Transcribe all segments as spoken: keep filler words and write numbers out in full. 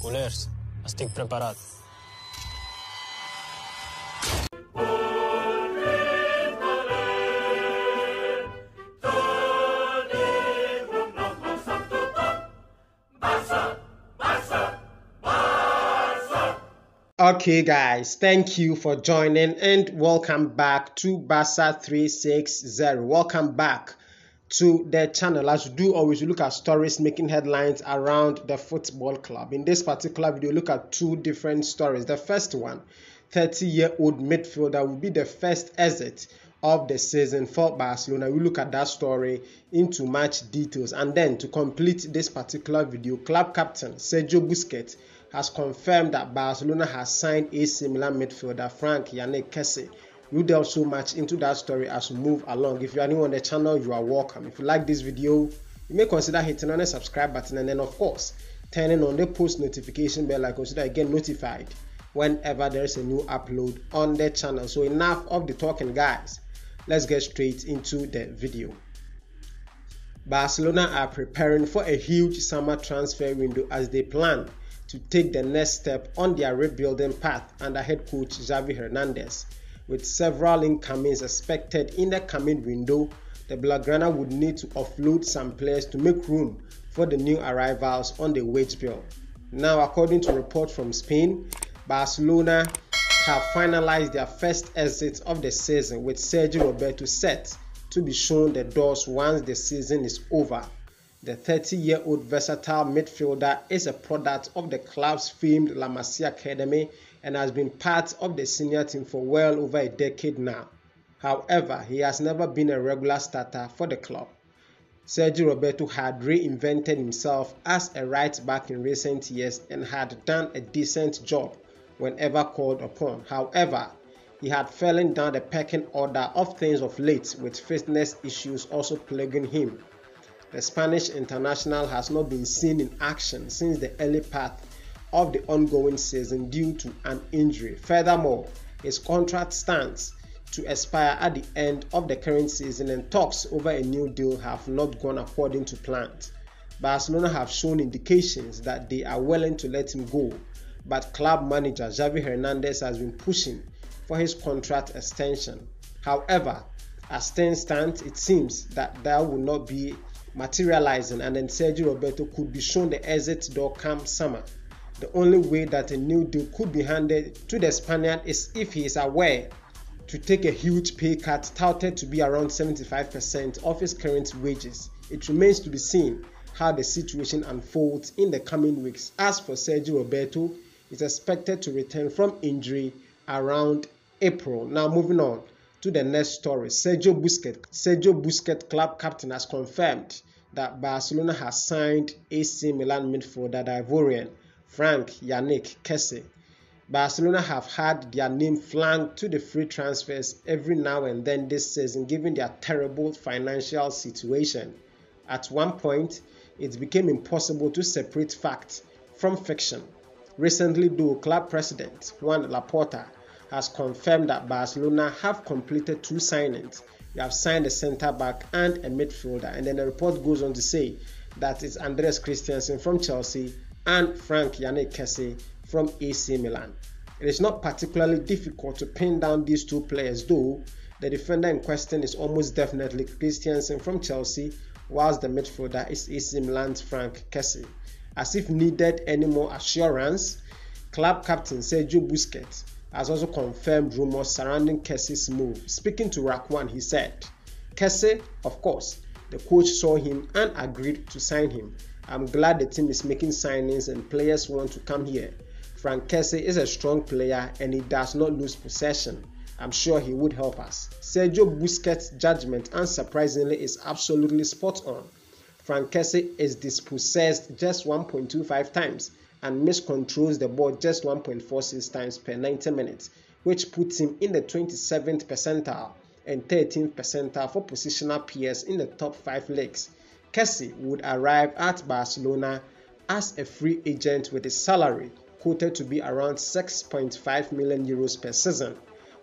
Culers, estic preparat. Okay guys, thank you for joining and welcome back to Barca three sixty. Welcome back to the channel. As we do always, we look at stories making headlines around the football club. In this particular video, look at two different stories. The first one, thirty year old midfielder will be the first exit of the season for Barcelona. We look at that story into much details, and then to complete this particular video, club captain Sergio Busquets has confirmed that Barcelona has signed A C Milan midfielder Frank Kessié. We'll delve so much into that story as we move along. If you are new on the channel, you are welcome. If you like this video, you may consider hitting on the subscribe button, and then of course turning on the post notification bell, like so that you get notified whenever there is a new upload on the channel. So enough of the talking guys, let's get straight into the video. Barcelona are preparing for a huge summer transfer window as they plan to take the next step on their rebuilding path under head coach Xavi Hernandez. With several incomings expected in the coming window, the Blaugrana would need to offload some players to make room for the new arrivals on the wage bill. Now, according to reports from Spain, Barcelona have finalized their first exit of the season, with Sergio Roberto set to be shown the doors once the season is over. The thirty year old versatile midfielder is a product of the club's famed La Masia Academy and has been part of the senior team for well over a decade now. However, he has never been a regular starter for the club. Sergio Roberto had reinvented himself as a right back in recent years and had done a decent job whenever called upon. However, he had fallen down the pecking order of things of late, with fitness issues also plaguing him. The Spanish international has not been seen in action since the early part of the ongoing season due to an injury. Furthermore, his contract stands to expire at the end of the current season, and talks over a new deal have not gone according to plan. Barcelona have shown indications that they are willing to let him go, but club manager Xavi Hernandez has been pushing for his contract extension. However, as things stand, it seems that that will not be materializing, and then Sergio Roberto could be shown the exit door come summer. The only way that a new deal could be handed to the Spaniard is if he is aware to take a huge pay cut touted to be around seventy-five percent of his current wages. It remains to be seen how the situation unfolds in the coming weeks. As for Sergio Roberto, is expected to return from injury around April. Now moving on to the next story. Sergio Busquets, Sergio Busquets, club captain, has confirmed that Barcelona has signed A C Milan midfielder the Ivorian Frank Kessié. Barcelona have had their name flagged to the free transfers every now and then this season, given their terrible financial situation. At one point, it became impossible to separate fact from fiction. Recently, though, club president Joan Laporta has confirmed that Barcelona have completed two signings. They have signed a centre-back and a midfielder. And then the report goes on to say that it's Andreas Christensen from Chelsea and Frank Kessié from A C Milan. It is not particularly difficult to pin down these two players, though the defender in question is almost definitely Christensen from Chelsea, whilst the midfielder is A C Milan's Frank Kessié. As if needed any more assurance, club captain Sergio Busquets has also confirmed rumors surrounding Kessié's move. Speaking to Rakwan, he said, "Kessié, of course, the coach saw him and agreed to sign him. I'm glad the team is making signings and players want to come here. Frank Kessié is a strong player and he does not lose possession. I'm sure he would help us." Sergio Busquets' judgment, unsurprisingly, is absolutely spot on. Frank Kessié is dispossessed just one point two five times and miscontrols the ball just one point four six times per ninety minutes, which puts him in the twenty-seventh percentile and thirteenth percentile for positional peers in the top five leagues. Kessié would arrive at Barcelona as a free agent with a salary quoted to be around six point five million euros per season,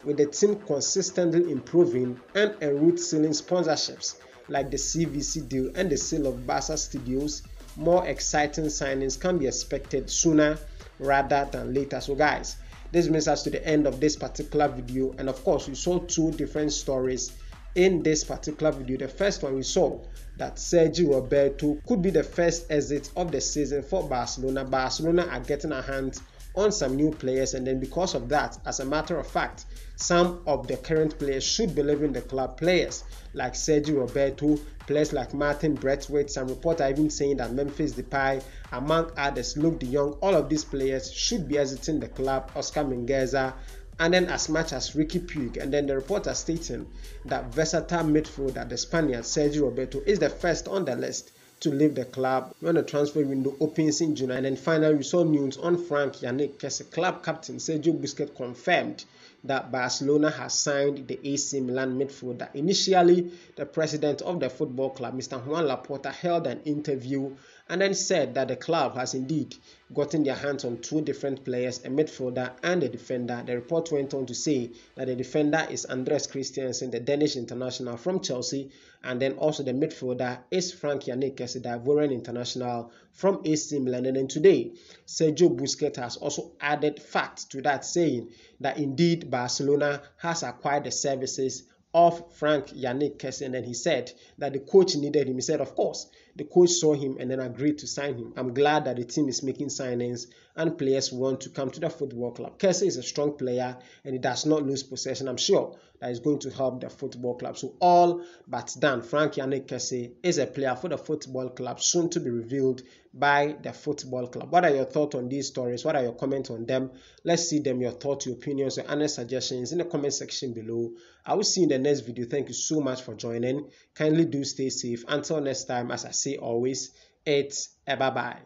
with the team consistently improving and en route sealing sponsorships like the C V C deal and the sale of Barca Studios more exciting signings can be expected sooner rather than later. So guys, this brings us to the end of this particular video, and of course we saw two different stories in this particular video. The first one, we saw that Sergio Roberto could be the first exit of the season for Barcelona. Barcelona are getting a hand on some new players, and then because of that, as a matter of fact, some of the current players should be leaving the club. Players like Sergio Roberto, players like Martin Braithwaite, some reports are even saying that Memphis Depay, among others, Luke De Jong, all of these players should be exiting the club. Oscar Mingueza, and then as much as Ricky Puig, and then the report are stating that versatile midfielder, the Spaniard Sergio Roberto, is the first on the list to leave the club when the transfer window opens in June. And then finally, we saw news on Frank Kessié, club captain Sergio Busquets, confirmed that Barcelona has signed the A C Milan midfielder. Initially, the president of the football club, Mister Joan Laporta, held an interview and then said that the club has indeed gotten their hands on two different players, a midfielder and a defender. The report went on to say that the defender is Andreas Christensen, the Danish international from Chelsea, and then also the midfielder is Frank Kessié, the Ivorian international from A C Milan. And then today, Sergio Busquets has also added facts to that, saying that indeed Barcelona has acquired the services of Frank Kessié. And then he said that the coach needed him. He said, of course, the coach saw him and then agreed to sign him. I'm glad that the team is making signings and players want to come to the football club. Kessié is a strong player and he does not lose possession. I'm sure that is going to help the football club. So all but done, Frank Kessié is a player for the football club, soon to be revealed by the football club. What are your thoughts on these stories? What are your comments on them? Let's see them, your thoughts, your opinions, your honest suggestions in the comment section below. I will see you in the next video. Thank you so much for joining. Kindly do stay safe. Until next time, as I say always, it's a bye-bye.